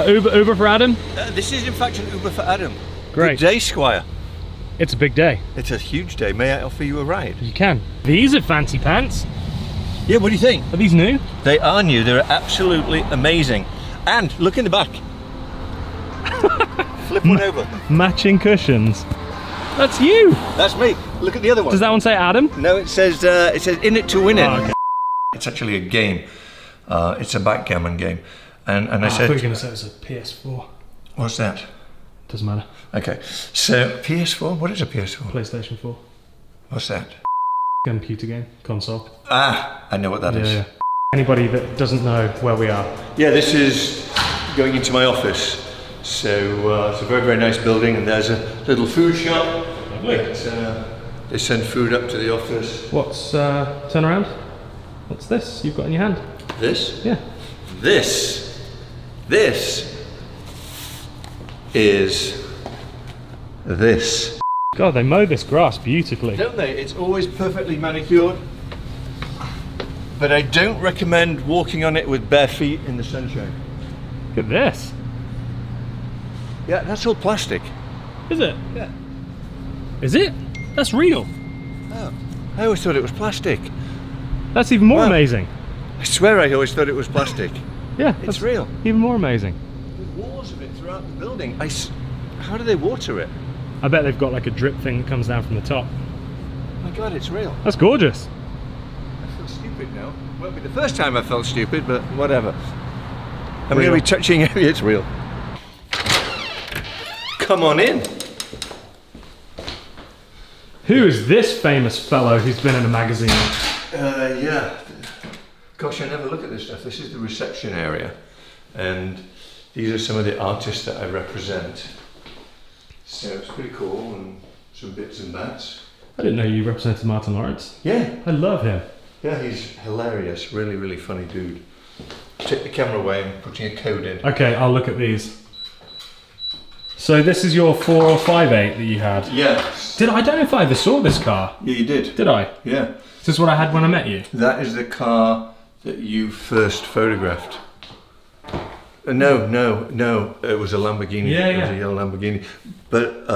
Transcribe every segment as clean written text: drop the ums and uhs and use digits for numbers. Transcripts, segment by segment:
Uber for Adam? This is in fact an Uber for Adam. Great. Good day, Squire. It's a big day. It's a huge day. May I offer you a ride? You can. These are fancy pants. Yeah, what do you think? Are these new? They are new. They're absolutely amazing. And look in the back. Flip one over. Matching cushions. That's you. That's me. Look at the other one. Does that one say Adam? No, it says in it to win it. Oh, okay. It's actually a game. It's a backgammon game. And I said, I thought you were going to say it was a PS4. What's that? Doesn't matter. Okay. So PS4? What is a PS4? PlayStation 4. What's that? Computer game. Console. Ah, I know what that is. Yeah. Anybody that doesn't know where we are. Yeah, this is going into my office. So it's a very, very nice building, and there's a little food shop. Lovely. That, they send food up to the office. What's, turn around? What's this you've got in your hand? This? Yeah. This is this. God, they mow this grass beautifully. Don't they? It's always perfectly manicured. But I don't recommend walking on it with bare feet in the sunshine. Look at this. Yeah, that's all plastic. Is it? Yeah. Is it? That's real. Oh, I always thought it was plastic. That's even more amazing. I swear I always thought it was plastic. Yeah, it's real. Even more amazing. There's walls of it throughout the building. How do they water it? I bet they've got like a drip thing that comes down from the top. Oh my God, it's real. That's gorgeous. I feel stupid now. Won't be the first time I felt stupid, but whatever. I'm going to be touching it. It's real. Come on in. Who is this famous fellow who's been in a magazine? Yeah. Gosh, I never look at this stuff. This is the reception area. And these are some of the artists that I represent. So it's pretty cool, and some bits and bats. I didn't know you represented Martin Lawrence. Yeah. I love him. Yeah, he's hilarious. Really, really funny dude. Take the camera away, I'm putting a code in. Okay, I'll look at these. So this is your 4 or 5.8 that you had? Yes. Did I don't know if I ever saw this car. Yeah, you did. Did I? Yeah. Is this what I had when I met you? That is the car that you first photographed. No. It was a Lamborghini. Yeah, yeah. It was a yellow Lamborghini. But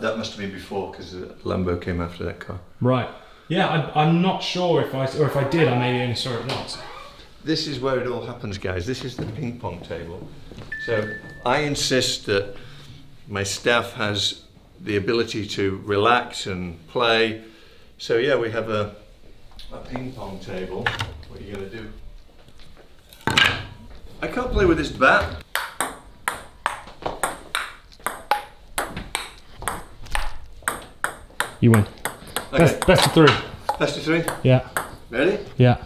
that must have been before, because the Lambo came after that car. Right. Yeah, I'm not sure if I, or if I did, I maybe only saw it once. This is where it all happens, guys. This is the ping pong table. So I insist that my staff has the ability to relax and play. So yeah, we have a ping pong table. What are you gonna do? I can't play with this bat. You win. Okay. Best of 3. Best of 3? Yeah. Ready? Yeah.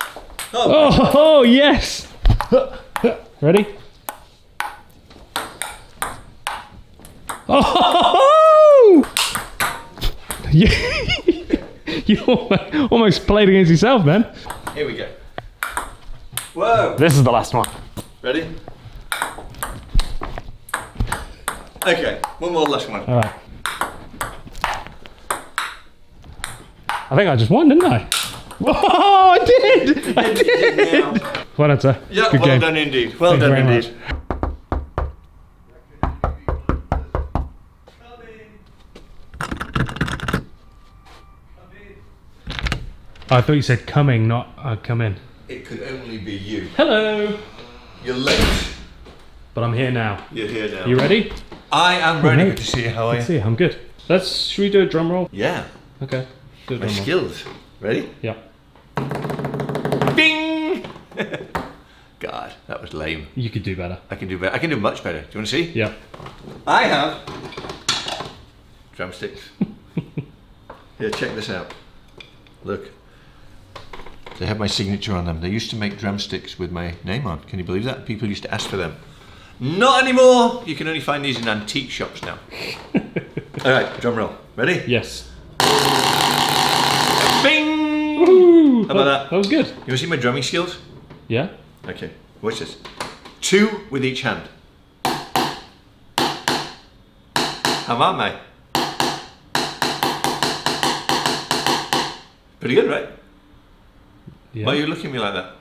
Oh yes! Ready? Oh! You almost played against yourself, man. Here we go. Whoa! This is the last one. Ready? Okay, one more last one. All right. I think I just won, didn't I? Oh, I did! I did! Well done, sir. Yeah, well done indeed. Well done indeed. I thought you said coming, not come in. It could only be you. Hello. You're late. But I'm here now. You're here now. You ready? I am ready. Good to see you. How are you? Good to see you. I'm good. Should we do a drum roll? Yeah. Okay. Do a drum roll. My skills. Ready? Yeah. Bing! God, that was lame. You could do better. I can do better. I can do much better. Do you want to see? Yeah. I have drumsticks. Here, check this out. Look. They have my signature on them. They used to make drumsticks with my name on. Can you believe that? People used to ask for them. Not anymore! You can only find these in antique shops now. Alright, drum roll. Ready? Yes. Bing! Woo-hoo. How about that? That was good. You want to see my drumming skills? Yeah. Okay, watch this. 2 with each hand. How am I? Pretty good, right? Yeah. Why are you looking at me like that?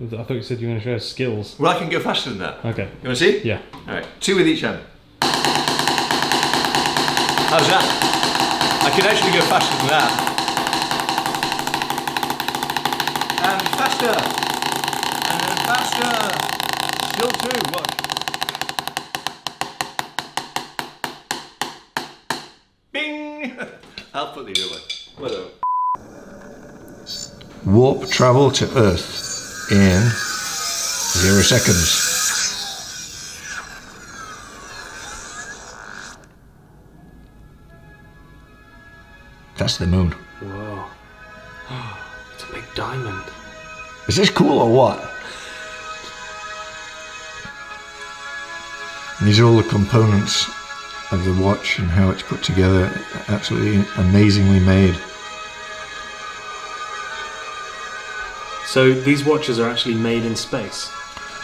I thought you said you were going to show us skills. Well, I can go faster than that. Okay. You want to see? Yeah. All right. Two with each hand. How's that? I can actually go faster than that. And faster. And then faster. Still two. Watch. Bing! I'll put these away. Whatever. Warp travel to Earth. In 0 seconds. That's the moon. Whoa. It's a big diamond. Is this cool or what? And these are all the components of the watch and how it's put together. Absolutely amazingly made. So these watches are actually made in space?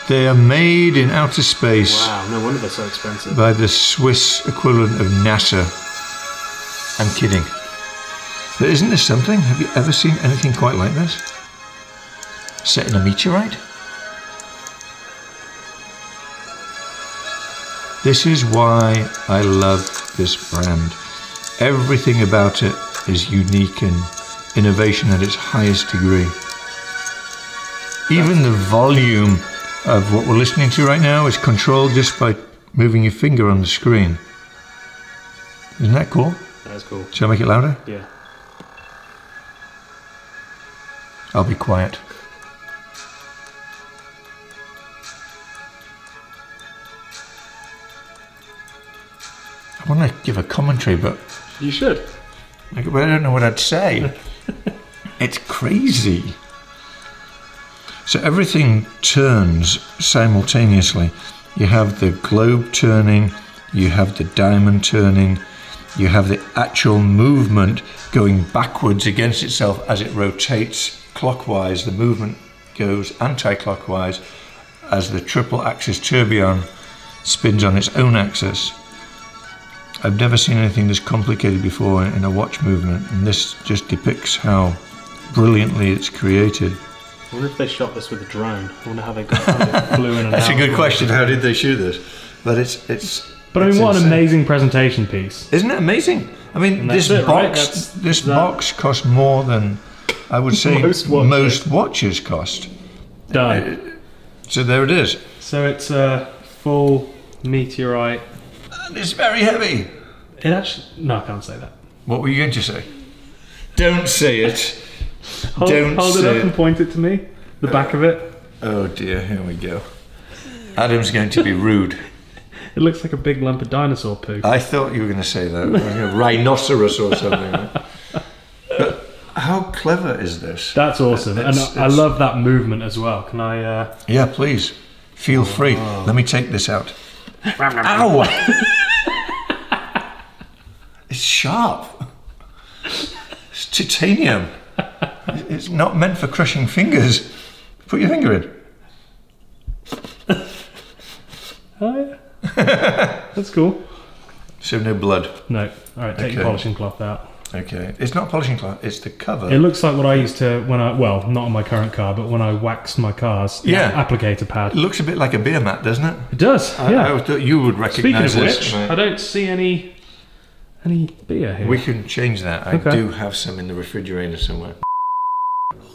They are made in outer space. Wow, no wonder they're so expensive. By the Swiss equivalent of NASA. I'm kidding. But isn't this something? Have you ever seen anything quite like this? Set in a meteorite? This is why I love this brand. Everything about it is unique and innovation at its highest degree. Even the volume of what we're listening to right now is controlled just by moving your finger on the screen. Isn't that cool? That's cool. Shall I make it louder? Yeah. I'll be quiet. I want to give a commentary, but... You should. I don't know what I'd say. It's crazy. So everything turns simultaneously. You have the globe turning, you have the diamond turning, you have the actual movement going backwards against itself as it rotates clockwise. The movement goes anti-clockwise as the triple axis tourbillon spins on its own axis. I've never seen anything this complicated before in a watch movement, and this just depicts how brilliantly it's created. I wonder if they shot this with a drone. I wonder how they got it flew in and That's out. A good question. How did they shoot this? But I mean, what an amazing presentation piece! Isn't it amazing? I mean, this box cost more than I would say most watches cost. Done. So there it is. So it's a full meteorite. And it's very heavy. It actually. No, I can't say that. What were you going to say? Don't say it. Hold it up and point it to me, the back of it. Oh dear, here we go. Adam's going to be rude. It looks like a big lump of dinosaur poo. I thought you were going to say that, like a rhinoceros or something. Right? But how clever is this? That's awesome. And I love that movement as well. Can I... Yeah, please. Feel free. Oh. Let me take this out. Ow! It's sharp. It's titanium. It's not meant for crushing fingers. Put your finger in. Oh, yeah. That's cool. So no blood? No. All right, take your polishing cloth out. Okay. It's not polishing cloth, it's the cover. It looks like what I used to, when I, well, not on my current car, but when I waxed my cars. Yeah. Applicator pad. It looks a bit like a beer mat, doesn't it? It does, yeah. I thought you would recognise this. Speaking of which, right. I don't see any beer here. We can change that. Okay. I do have some in the refrigerator somewhere.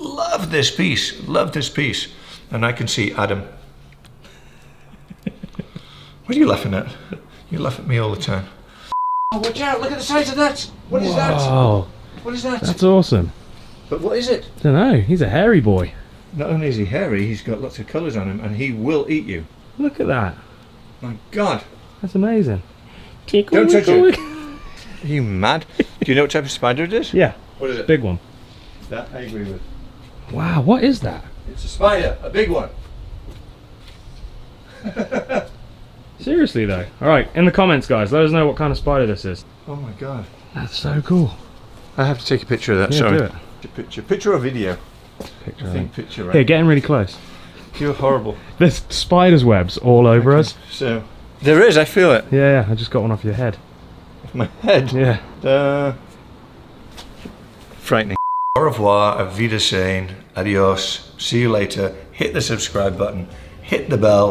Love this piece, love this piece. And I can see Adam. What are you laughing at? You laugh at me all the time. Oh, watch out, look at the size of that. What is that? What is that? That's awesome. But what is it? I don't know, he's a hairy boy. Not only is he hairy, he's got lots of colours on him and he will eat you. Look at that. My God. That's amazing. Don't touch it. Are you mad? Do you know what type of spider it is? Yeah. What is it? Big one. That I agree with. Wow, what is that? It's a spider, a big one. Seriously though. Alright, in the comments guys, let us know what kind of spider this is. Oh my God. That's so cool. I have to take a picture of that, yeah, sorry. Do it. Picture or video? Picture. I think picture, right? Yeah, getting really close. You're horrible. There's spider's webs all over us. So, there is, I feel it. Yeah, I just got one off your head. Off my head? Yeah. Frightening. Au revoir, auf Wiedersehen, adios, see you later, hit the subscribe button, hit the bell.